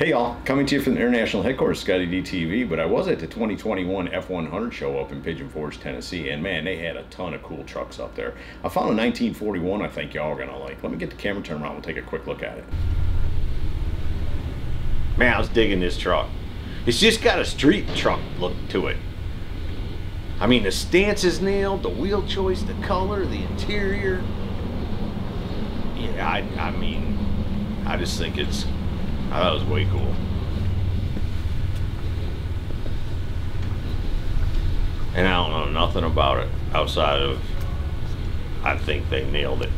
Hey y'all, coming to you from the international headquarters, Scotty DTV, but I was at the 2021 F100 show up in Pigeon Forge, Tennessee, and man, they had a ton of cool trucks up there. I found a 1941 I think y'all are gonna like. Let me get the camera turned around, we'll take a quick look at it. Man, I was digging this truck. It's just got a street truck look to it. I mean, the stance is nailed, the wheel choice, the color, the interior. Yeah, I just think it's, I thought it was way cool. And I don't know nothing about it outside of, I think they nailed it.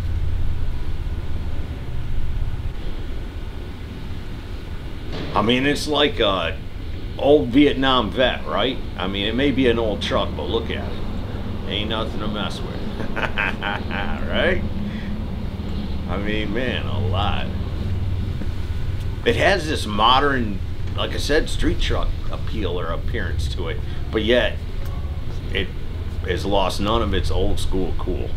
I mean, it's like a old Vietnam vet, right? I mean, it may be an old truck, but look at it. Ain't nothing to mess with. Right? I mean, man, a lot. It has this modern, like I said, street truck appeal or appearance to it, but yet it has lost none of its old school cool.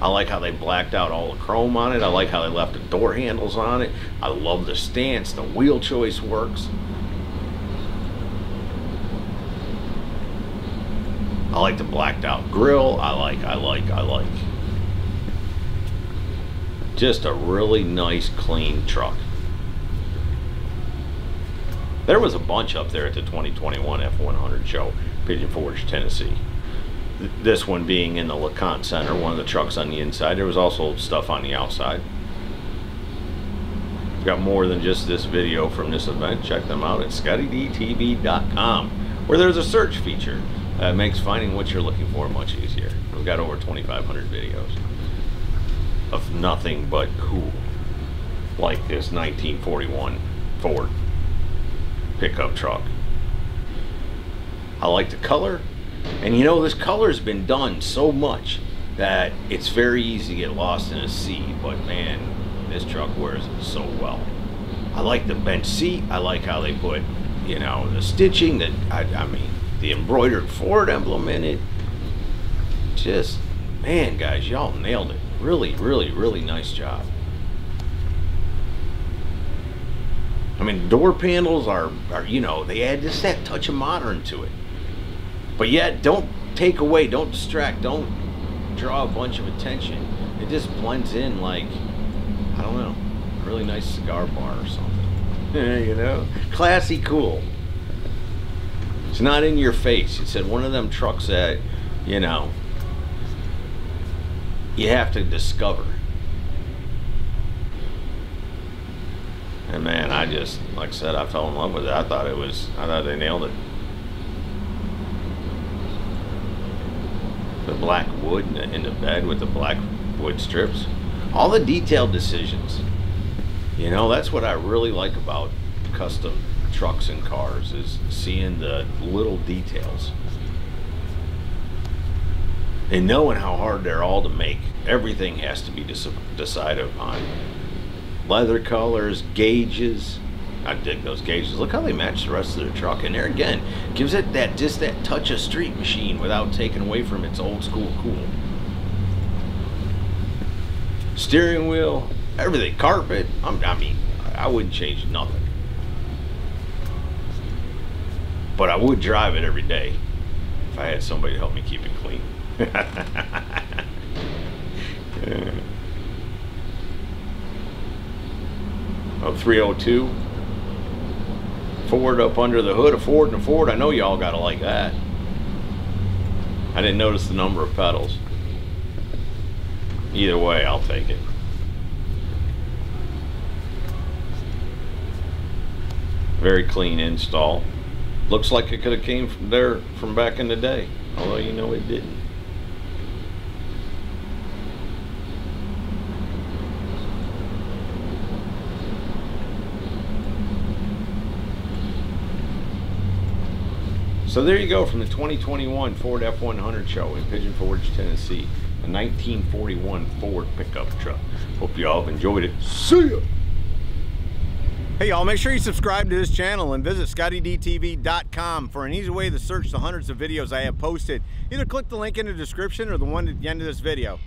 I like how they blacked out all the chrome on it. I like how they left the door handles on it. I love the stance, the wheel choice works. I like the blacked out grill. I like. Just a really nice, clean truck. There was a bunch up there at the 2021 F100 show, Pigeon Forge, Tennessee. This one being in the LeConte Center, one of the trucks on the inside. There was also stuff on the outside. Got more than just this video from this event. Check them out at ScottieDTV.com, where there's a search feature that makes finding what you're looking for much easier. We've got over 2,500 videos of nothing but cool, like this 1941 Ford pickup truck. I like the color, and you know, this color's been done so much that it's very easy to get lost in a sea, but man, this truck wears it so well. I like the bench seat. I like how they put, you know, the stitching, that I mean, the embroidered Ford emblem in it. Just, man, guys, y'all nailed it. Really nice job. I mean, door panels are, you know, they add just that touch of modern to it, but yet don't take away, don't distract, don't draw a bunch of attention. It just blends in like, I don't know, a really nice cigar bar or something. You know, classy cool. It's not in your face. It's one of them trucks that, you know, you have to discover. And man, I just, like I said, I fell in love with it. I thought they nailed it. The black wood in the bed with the black wood strips. All the detailed decisions. You know, that's what I really like about custom trucks and cars, is seeing the little details. And knowing how hard they're all to make. Everything has to be decided upon. Leather colors, gauges. I dig those gauges. Look how they match the rest of their truck. And there again, gives it that, just that touch of street machine without taking away from its old school cool. Steering wheel, everything, carpet. I mean, I wouldn't change nothing. But I would drive it every day if I had somebody to help me keep it clean. Oh, 302 Ford up under the hood. A Ford and a Ford. I know y'all gotta like that. I didn't notice the number of pedals. Either way, I'll take it. Very clean install. Looks like it could have came from there, from back in the day, although you know it didn't. So there you go, from the 2021 Ford F100 show in Pigeon Forge, Tennessee. A 1941 Ford pickup truck. Hope you all have enjoyed it. See ya! Hey y'all, make sure you subscribe to this channel and visit ScottieDTV.com for an easy way to search the hundreds of videos I have posted. Either click the link in the description or the one at the end of this video.